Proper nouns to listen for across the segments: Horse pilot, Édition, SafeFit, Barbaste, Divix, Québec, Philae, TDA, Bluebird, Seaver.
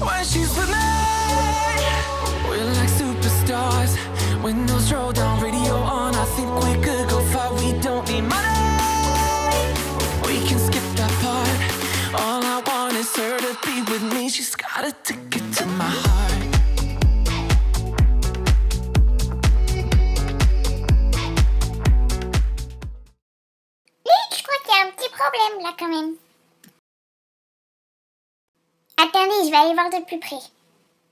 when she's with me. We're like superstars when those roll down radio on. I think we could go far. We don't need money. We can skip that part. All I want is her to be with me. She's got a ticket to my heart. Problème là quand même. Attendez, je vais aller voir de plus près.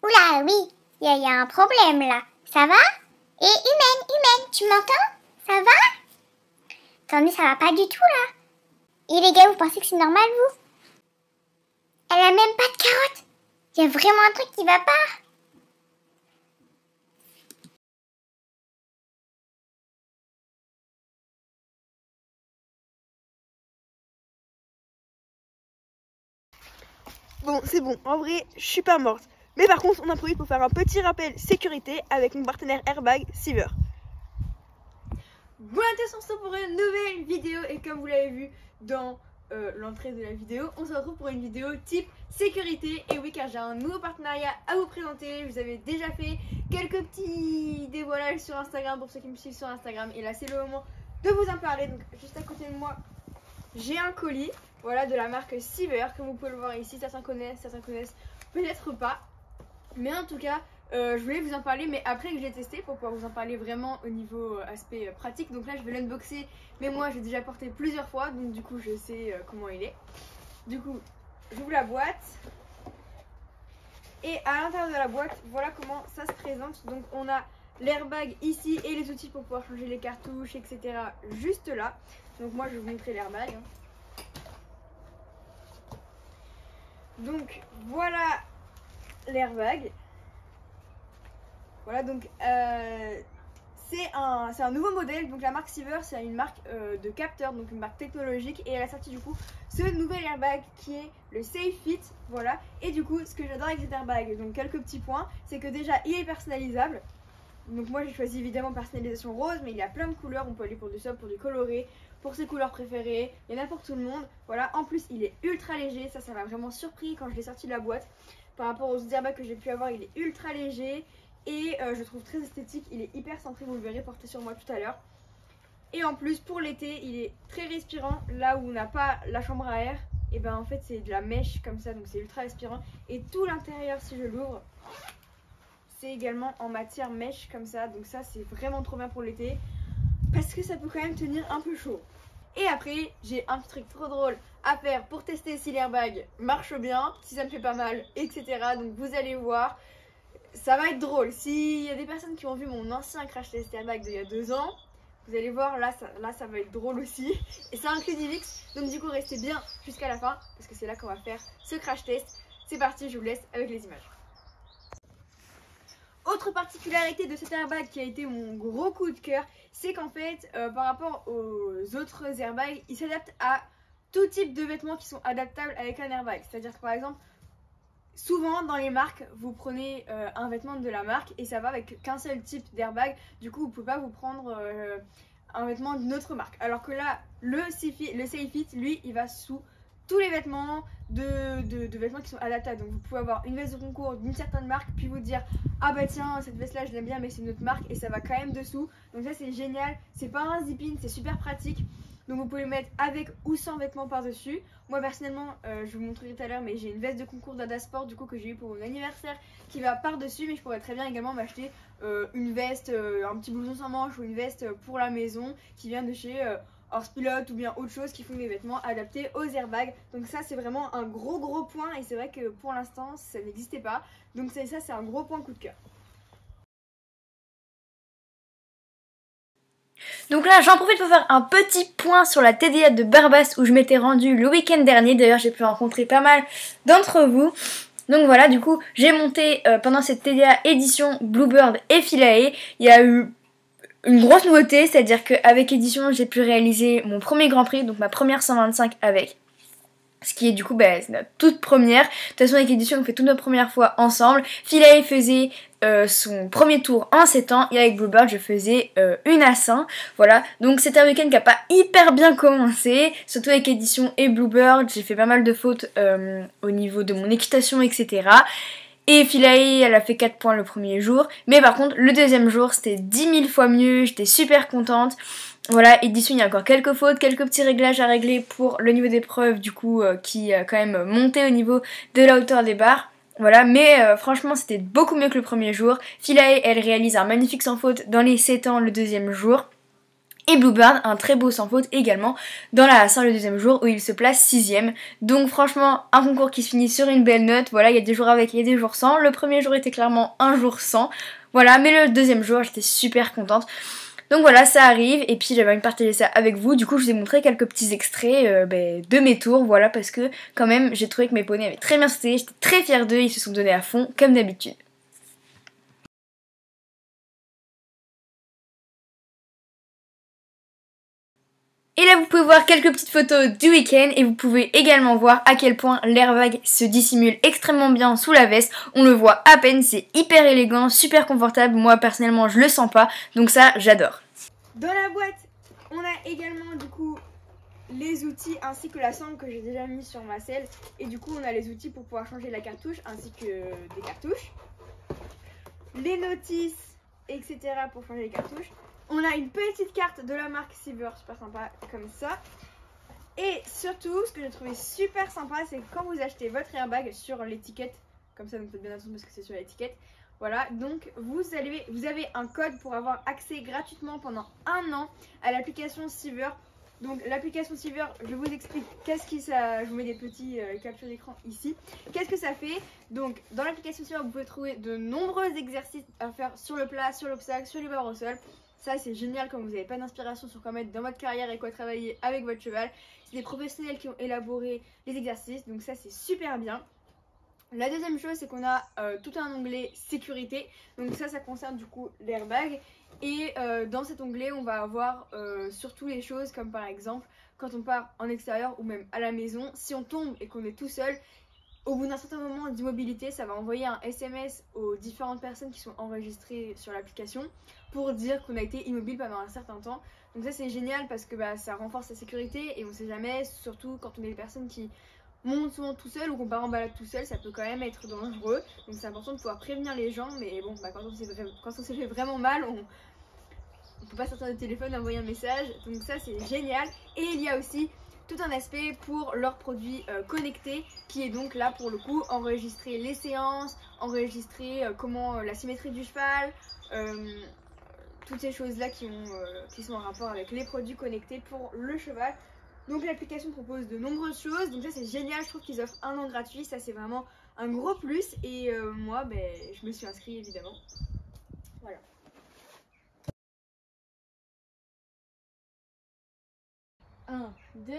Oula, oui, il y a un problème là. Ça va? Et humaine, tu m'entends? Ça va? Attendez, ça va pas du tout là. Et les gars, vous pensez que c'est normal vous? Elle a même pas de carotte. Il y a vraiment un truc qui va pas. Bon, c'est bon, en vrai, je suis pas morte. Mais par contre, on a profite pour faire un petit rappel sécurité avec mon partenaire airbag, Seaver. Bon, attention pour une nouvelle vidéo. Et comme vous l'avez vu dans l'entrée de la vidéo, on se retrouve pour une vidéo type sécurité. Et oui, car j'ai un nouveau partenariat à vous présenter. Je vous avais déjà fait quelques petits dévoilages sur Instagram pour ceux qui me suivent sur Instagram. Et là, c'est le moment de vous en parler. Donc, juste à côté de moi, j'ai un colis. Voilà, de la marque Seaver, comme vous pouvez le voir ici, certains connaissent peut-être pas. Mais en tout cas, je voulais vous en parler, mais après que j'ai testé, pour pouvoir vous en parler vraiment au niveau aspect pratique. Donc là, je vais l'unboxer, mais moi, j'ai déjà porté plusieurs fois, donc du coup, je sais comment il est. Du coup, j'ouvre la boîte. Et à l'intérieur de la boîte, voilà comment ça se présente. Donc on a l'airbag ici et les outils pour pouvoir changer les cartouches, etc. juste là. Donc moi, je vais vous montrer l'airbag. Hein. Donc voilà l'airbag. Voilà, donc c'est un nouveau modèle. Donc la marque Seaver, c'est une marque de capteur, donc une marque technologique. Et elle a sorti du coup ce nouvel airbag qui est le SafeFit. Voilà. Et du coup, ce que j'adore avec cet airbag, donc quelques petits points, c'est que déjà il est personnalisable. Donc moi j'ai choisi évidemment personnalisation rose, mais il y a plein de couleurs. On peut aller pour du sobre, pour du coloré, pour ses couleurs préférées, il y en a pour tout le monde. Voilà, en plus il est ultra léger, ça m'a vraiment surpris quand je l'ai sorti de la boîte. Par rapport aux autres airbags que j'ai pu avoir, il est ultra léger et je le trouve très esthétique. Il est hyper centré, vous le verrez porté sur moi tout à l'heure. Et en plus pour l'été, il est très respirant. Là où on n'a pas la chambre à air, et ben en fait c'est de la mèche comme ça, donc c'est ultra respirant. Et tout l'intérieur, si je l'ouvre, c'est également en matière mèche comme ça, donc ça c'est vraiment trop bien pour l'été. Parce que ça peut quand même tenir un peu chaud. Et après, j'ai un petit truc trop drôle à faire pour tester si l'airbag marche bien, si ça me fait pas mal, etc. Donc vous allez voir, ça va être drôle. S'il y a des personnes qui ont vu mon ancien crash test airbag d'il y a 2 ans, vous allez voir, là ça va être drôle aussi. Et ça inclut Divix, donc du coup restez bien jusqu'à la fin, parce que c'est là qu'on va faire ce crash test. C'est parti, je vous laisse avec les images. Autre particularité de cet airbag qui a été mon gros coup de cœur, c'est qu'en fait, par rapport aux autres airbags, il s'adapte à tout type de vêtements qui sont adaptables avec un airbag. C'est-à-dire que par exemple, souvent dans les marques, vous prenez un vêtement de la marque et ça va avec qu'un seul type d'airbag. Du coup, vous ne pouvez pas vous prendre un vêtement d'une autre marque. Alors que là, le SafeFit, lui, il va sous tous les vêtements de vêtements qui sont adaptables. Donc vous pouvez avoir une veste de concours d'une certaine marque, puis vous dire ah bah tiens, cette veste là je l'aime bien mais c'est une autre marque, et ça va quand même dessous. Donc ça c'est génial, c'est pas un zip-in, c'est super pratique. Donc vous pouvez le mettre avec ou sans vêtements par dessus. Moi personnellement, je vous montrerai tout à l'heure, mais j'ai une veste de concours d'Ada Sport du coup que j'ai eu pour mon anniversaire qui va par dessus, mais je pourrais très bien également m'acheter une veste, un petit blouson sans manches ou une veste pour la maison qui vient de chez Horse pilot ou bien autre chose qui font des vêtements adaptés aux airbags. Donc ça c'est vraiment un gros point, et c'est vrai que pour l'instant ça n'existait pas. Donc ça c'est un gros point coup de cœur. Donc là j'en profite pour faire un petit point sur la TDA de Barbaste où je m'étais rendue le week-end dernier. D'ailleurs j'ai pu rencontrer pas mal d'entre vous. Donc voilà, du coup j'ai monté pendant cette TDA Édition, Bluebird et Philae. Il y a eu une grosse nouveauté, c'est-à-dire qu'avec Édition, j'ai pu réaliser mon premier Grand Prix, donc ma première 125 avec Ce qui est du coup bah, c'est notre toute première. De toute façon avec Édition on fait toutes nos premières fois ensemble. Philae faisait son premier tour en 7 ans et avec Bluebird je faisais une à 5. Voilà, donc c'était un week-end qui a pas hyper bien commencé. Surtout avec Édition et Bluebird, j'ai fait pas mal de fautes au niveau de mon équitation etc. Et Philae, elle a fait 4 points le premier jour. Mais par contre, le deuxième jour, c'était 10 000 fois mieux. J'étais super contente. Voilà, Édition, il y a encore quelques fautes, quelques petits réglages à régler pour le niveau d'épreuve, du coup, qui a quand même monté au niveau de la hauteur des barres. Voilà, mais franchement, c'était beaucoup mieux que le premier jour. Philae, elle réalise un magnifique sans faute dans les 7 ans le deuxième jour. Et Bluebird, un très beau sans faute également dans la A5 le deuxième jour où il se place 6ème. Donc franchement, un concours qui se finit sur une belle note. Voilà, il y a des jours avec, il y a des jours sans. Le premier jour était clairement un jour sans. Voilà, mais le deuxième jour, j'étais super contente. Donc voilà, ça arrive. Et puis j'avais envie de partager ça avec vous. Du coup, je vous ai montré quelques petits extraits de mes tours. Voilà, parce que quand même, j'ai trouvé que mes poneys avaient très bien sauté. J'étais très fière d'eux. Ils se sont donnés à fond, comme d'habitude. Et là vous pouvez voir quelques petites photos du week-end et vous pouvez également voir à quel point l'airbag se dissimule extrêmement bien sous la veste. On le voit à peine, c'est hyper élégant, super confortable. Moi personnellement je le sens pas, donc ça j'adore. Dans la boîte, on a également du coup les outils ainsi que la sangle que j'ai déjà mis sur ma selle. Et du coup on a les outils pour pouvoir changer la cartouche ainsi que des cartouches. Les notices, etc. pour changer les cartouches. On a une petite carte de la marque Seaver, super sympa comme ça. Et surtout, ce que j'ai trouvé super sympa, c'est que quand vous achetez votre airbag sur l'étiquette, comme ça, donc faites bien attention parce que c'est sur l'étiquette. Voilà, donc vous avez un code pour avoir accès gratuitement pendant un an à l'application Seaver. Donc l'application Seaver, je vous explique qu'est-ce que ça... Je vous mets des petits captures d'écran ici. Qu'est-ce que ça fait? Donc dans l'application Seaver, vous pouvez trouver de nombreux exercices à faire sur le plat, sur l'obstacle, sur les barres au sol. Ça c'est génial quand vous n'avez pas d'inspiration sur quoi mettre dans votre carrière et quoi travailler avec votre cheval. C'est des professionnels qui ont élaboré les exercices, donc ça c'est super bien. La deuxième chose c'est qu'on a tout un onglet sécurité, donc ça concerne du coup l'airbag. Et dans cet onglet on va avoir surtout les choses comme par exemple quand on part en extérieur ou même à la maison, si on tombe et qu'on est tout seul, au bout d'un certain moment d'immobilité, ça va envoyer un SMS aux différentes personnes qui sont enregistrées sur l'application pour dire qu'on a été immobile pendant un certain temps. Donc ça c'est génial parce que bah, ça renforce la sécurité et on sait jamais, surtout quand on est des personnes qui montent souvent tout seul ou qu'on part en balade tout seul, ça peut quand même être dangereux. Donc c'est important de pouvoir prévenir les gens, mais bon, bah, quand on s'est fait vraiment mal, on peut pas sortir de téléphone, envoyer un message. Donc ça c'est génial. Et il y a aussi tout un aspect pour leurs produits connectés qui est donc là pour le coup enregistrer les séances, enregistrer comment la symétrie du cheval, toutes ces choses là qui sont en rapport avec les produits connectés pour le cheval. Donc l'application propose de nombreuses choses, donc ça c'est génial, je trouve qu'ils offrent un an gratuit, ça c'est vraiment un gros plus et moi ben, je me suis inscrite évidemment. Voilà. Un, deux.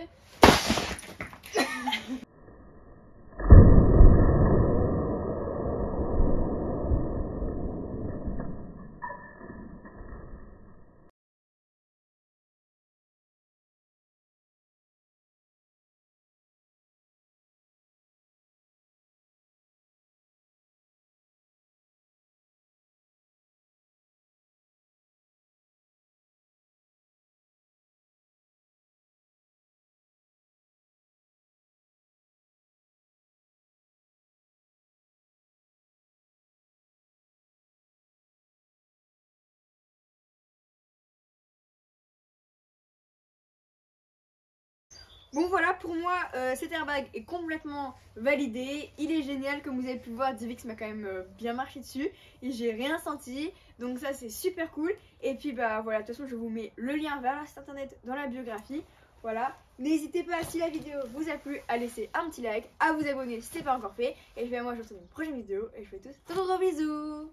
Bon voilà, pour moi cet airbag est complètement validé, il est génial comme vous avez pu le voir, Divix m'a quand même bien marché dessus et j'ai rien senti, donc ça c'est super cool. Et puis bah voilà, de toute façon je vous mets le lien vers le site internet dans la biographie. Voilà, n'hésitez pas si la vidéo vous a plu à laisser un petit like, à vous abonner si ce n'est pas encore fait. Et puis moi je vous retrouve dans une prochaine vidéo et je vous fais tous de gros bisous.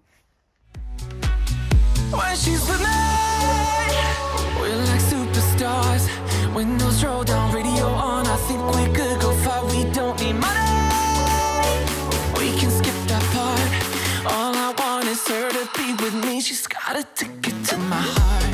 Windows roll down, radio on, I think we could go far, we don't need money, we can skip that part, all I want is her to be with me, she's got a ticket to my heart.